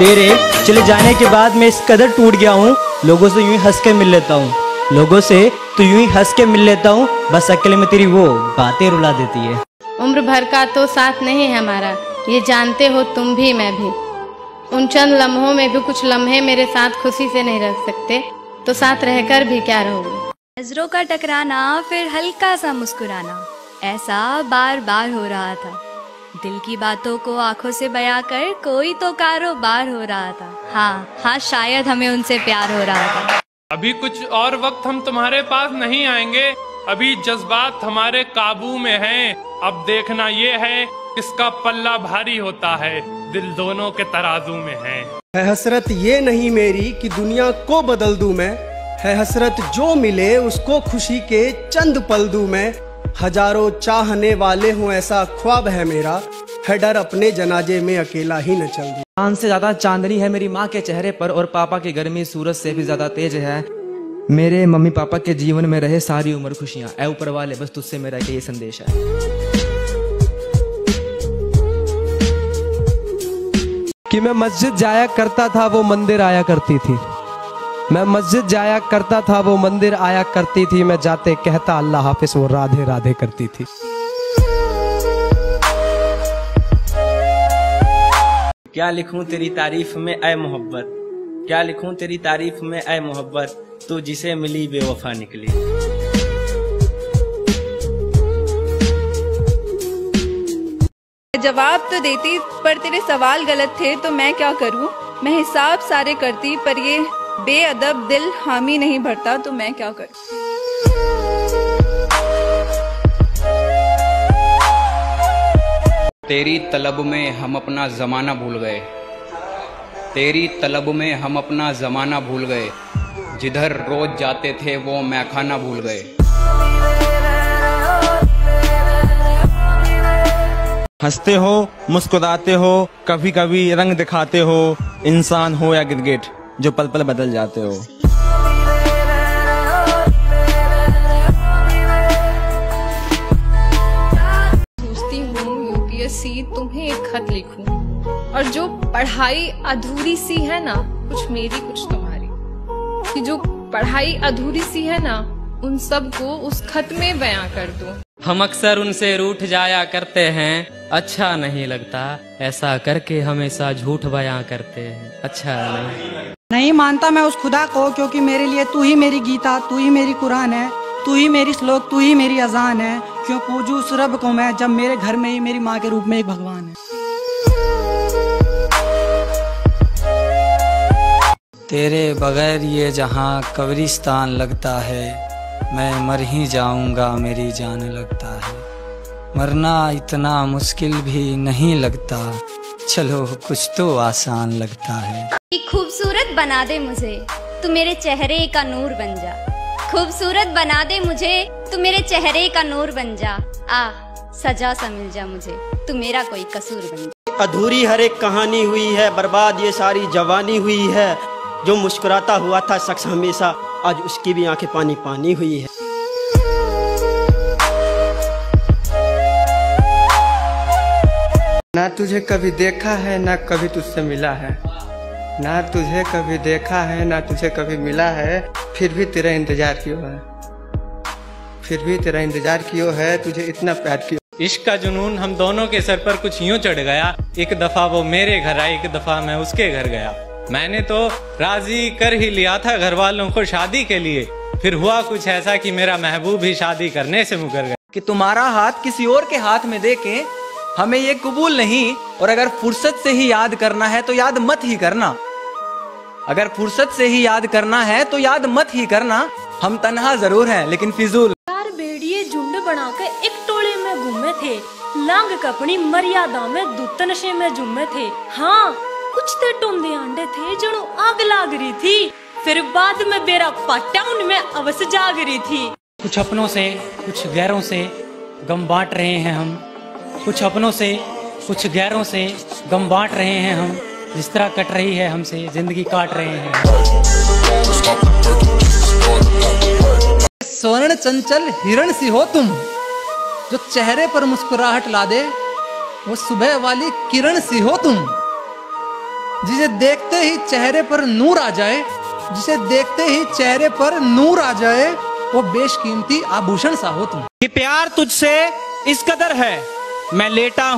तेरे चले जाने के बाद मैं इस कदर टूट गया हूँ, लोगों से यूं हंस के मिल लेता हूँ, लोगों से तो यूं हंस के मिल लेता हूँ, बस अकेले में तेरी वो बातें रुला देती है। उम्र भर का तो साथ नहीं है हमारा, ये जानते हो तुम भी मैं भी। उन चंद लम्हों में भी कुछ लम्हे मेरे साथ खुशी से नहीं रख सकते, तो साथ रहकर भी क्या रहोगे। नजरों का टकराना, फिर हल्का सा मुस्कुराना, ऐसा बार बार हो रहा था। दिल की बातों को आंखों से बयां कर कोई तो कारोबार हो रहा था। हाँ, शायद हमें उनसे प्यार हो रहा था। अभी कुछ और वक्त हम तुम्हारे पास नहीं आएंगे, अभी जज्बात हमारे काबू में हैं। अब देखना ये है किसका पल्ला भारी होता है, दिल दोनों के तराजू में है। है हसरत ये नहीं मेरी कि दुनिया को बदल दूं मैं, है हसरत जो मिले उसको खुशी के चंद पल दूं मैं। हजारों चाहने वाले हूँ ऐसा ख्वाब है मेरा, है डर अपने जनाजे में अकेला ही न चल दूं। चांद से ज्यादा चांदनी है मेरी माँ के चेहरे पर, और पापा की गर्मी सूरज से भी ज्यादा तेज है। मेरे मम्मी पापा के जीवन में रहे सारी उम्र खुशियाँ, ऐ ऊपर वाले बस तुझसे मेरा ये संदेश है कि मैं मस्जिद जाया करता था, वो मंदिर आया करती थी। मैं मस्जिद जाया करता था, वो मंदिर आया करती थी। मैं जाते कहता अल्लाह हाफिज, वो राधे राधे करती थी। क्या लिखूं तेरी तारीफ में ऐ मोहब्बत, क्या लिखूं तेरी तारीफ में ऐ मोहब्बत, तू जिसे मिली बेवफा निकली। जवाब तो देती पर तेरे सवाल गलत थे, तो मैं क्या करूं। मैं हिसाब सारे करती पर ये बेअदब दिल हामी नहीं भरता, तो मैं क्या कर। तेरी तलब में हम अपना जमाना भूल गए, तेरी तलब में हम अपना जमाना भूल गए, जिधर रोज जाते थे वो मैखाना भूल गए। हंसते हो, मुस्कुराते हो, कभी कभी रंग दिखाते हो, इंसान हो या गिरगिट जो पल पल बदल जाते हो। सोचती हूँ यूपीएससी तुम्हें एक खत लिखूं, और जो पढ़ाई अधूरी सी है ना, कुछ मेरी कुछ तुम्हारी, कि जो पढ़ाई अधूरी सी है ना, उन सब को उस खत में बयां कर दूं। हम अक्सर उनसे रूठ जाया करते हैं, अच्छा नहीं लगता, ऐसा करके हमेशा झूठ बयां करते हैं, अच्छा नहीं। नहीं मानता मैं उस खुदा को, क्योंकि मेरे लिए तू ही मेरी गीता, तू ही मेरी कुरान है, तू ही मेरी श्लोक, तू ही मेरी अजान है। क्यों पूजू उस रब को मैं, जब मेरे घर में ही मेरी माँ के रूप में एक भगवान है। तेरे बगैर ये जहाँ कब्रिस्तान लगता है, मैं मर ही जाऊंगा मेरी जान लगता है, मरना इतना मुश्किल भी नहीं लगता, चलो कुछ तो आसान लगता है। खूबसूरत बना दे मुझे तू, मेरे चेहरे का नूर बन जा, खूबसूरत बना दे मुझे तू, मेरे चेहरे का नूर बन जा, आ सजा सा मिल जा मुझे तू, मेरा कोई कसूर बन जा। अधूरी हर एक कहानी हुई है बर्बाद, ये सारी जवानी हुई है, जो मुस्कुराता हुआ था शख्स हमेशा, आज उसकी भी आंखें पानी पानी हुई है। ना तुझे कभी देखा है ना कभी तुझसे मिला है, ना तुझे कभी देखा है ना तुझे कभी मिला है, फिर भी तेरा इंतजार क्यों है, फिर भी तेरा इंतजार क्यों है, तुझे इतना प्यार क्यों। इश्क का जुनून हम दोनों के सर पर कुछ यूं चढ़ गया, एक दफा वो मेरे घर आई, एक दफा मैं उसके घर गया। मैंने तो राजी कर ही लिया था घर वालों को शादी के लिए, फिर हुआ कुछ ऐसा कि मेरा महबूब ही शादी करने से मुकर गया। कि तुम्हारा हाथ किसी और के हाथ में देके हमें ये कबूल नहीं, और अगर फुर्सत से ही याद करना है तो याद मत ही करना, अगर फुर्सत से ही याद करना है तो याद मत ही करना, हम तन्हा जरूर हैं लेकिन फिजूल। चार भेड़िए झुंड बनाकर एक टोले में घूमे थे, लांग अपनी मर्यादा में दूत नशे में झूमे थे। हाँ कुछ तो टोंदे अंडे थे जड़ो आग लाग रही थी, फिर बाद में बेरा पाटा उनमें अवश्य जाग रही थी। कुछ अपनों से कुछ गैरों से गम बांट रहे हैं हम, कुछ अपनों से कुछ गैरों से गम बांट रहे हैं हम, जिस तरह कट रही है हमसे जिंदगी काट रहे हैं। स्वर्ण चंचल हिरण सी हो तुम, जो चेहरे पर मुस्कुराहट ला दे वो सुबह वाली किरण सी हो तुम, जिसे देखते ही चेहरे पर नूर आ जाए, जिसे देखते ही चेहरे पर नूर आ जाए, वो बेशकीमती आभूषण सा हो तुम। कि प्यार तुझसे इस कदर है, मैं लेटा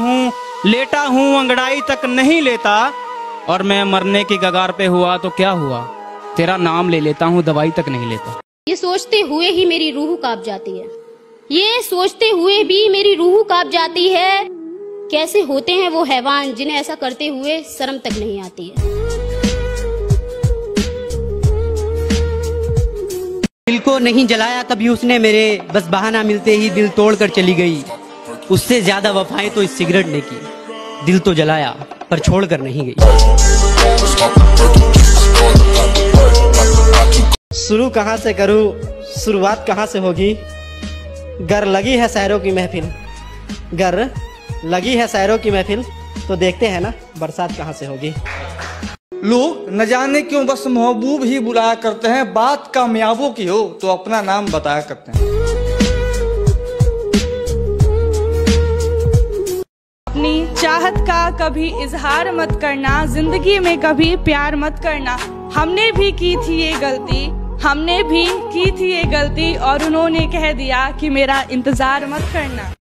हूँ अंगड़ाई तक नहीं लेता, और मैं मरने की कगार पे हुआ तो क्या हुआ, तेरा नाम ले लेता हूँ दवाई तक नहीं लेता। ये सोचते हुए ही मेरी रूह कांप जाती है, ये सोचते हुए भी मेरी रूह कांप जाती है। कैसे होते हैं वो हैवान जिन्हें ऐसा करते हुए शर्म तक नहीं आती है। दिल को नहीं जलाया कभी उसने मेरे, बस बहाना मिलते ही दिल तोड़कर चली गई। उससे ज्यादा वफाएं तो इस सिगरेट ने की, दिल तो जलाया पर छोड़कर नहीं गई। शुरू कहाँ से करूँ, शुरुआत कहाँ से होगी। गर लगी है शायरों की महफिल, गर लगी है शायरों की महफिल, तो देखते हैं ना बरसात कहाँ से होगी। लोग न जाने क्यों बस महबूब ही बुलाया करते हैं, बात कामयाबों की हो तो अपना नाम बताया करते हैं। अपनी चाहत का कभी इजहार मत करना, जिंदगी में कभी प्यार मत करना। हमने भी की थी ये गलती, हमने भी की थी ये गलती, और उन्होंने कह दिया कि मेरा इंतजार मत करना।